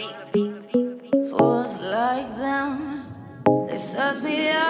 Fools like them, they serve me up.